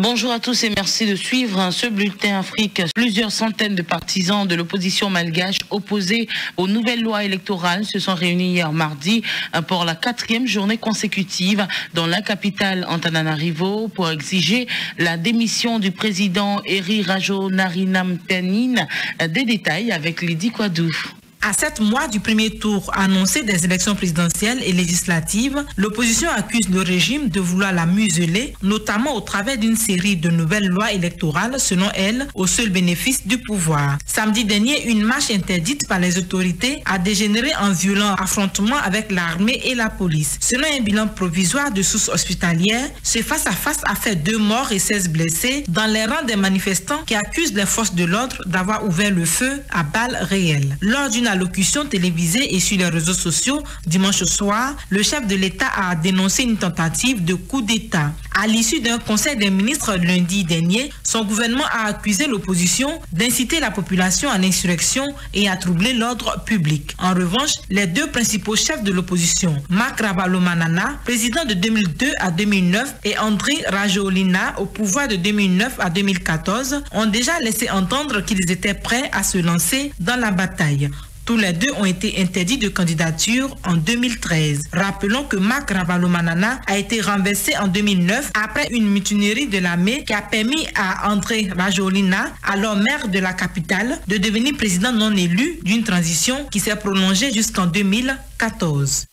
Bonjour à tous et merci de suivre ce bulletin Afrique. Plusieurs centaines de partisans de l'opposition malgache opposés aux nouvelles lois électorales se sont réunis hier mardi pour la 4e journée consécutive dans la capitale Antananarivo pour exiger la démission du président Hery Rajaonarimampianina. Des détails avec Lidy Kouadou. À 7 mois du premier tour annoncé des élections présidentielles et législatives, l'opposition accuse le régime de vouloir la museler, notamment au travers d'une série de nouvelles lois électorales, selon elle, au seul bénéfice du pouvoir. Samedi dernier, une marche interdite par les autorités a dégénéré en violents affrontements avec l'armée et la police. Selon un bilan provisoire de sources hospitalières, ce face-à-face a fait 2 morts et 16 blessés dans les rangs des manifestants qui accusent les forces de l'ordre d'avoir ouvert le feu à balles réelles. Lors d'une allocution télévisée et sur les réseaux sociaux dimanche soir, le chef de l'État a dénoncé une tentative de coup d'État. À l'issue d'un conseil des ministres lundi dernier, son gouvernement a accusé l'opposition d'inciter la population à l'insurrection et à troubler l'ordre public. En revanche, les 2 principaux chefs de l'opposition, Marc Ravalomanana, président de 2002 à 2009, et Andry Rajoelina, au pouvoir de 2009 à 2014, ont déjà laissé entendre qu'ils étaient prêts à se lancer dans la bataille. Tous les 2 ont été interdits de candidature en 2013. Rappelons que Marc Ravalomanana a été renversé en 2009 après une mutinerie de l'armée qui a permis à Andry Rajoelina, alors maire de la capitale, de devenir président non élu d'une transition qui s'est prolongée jusqu'en 2014.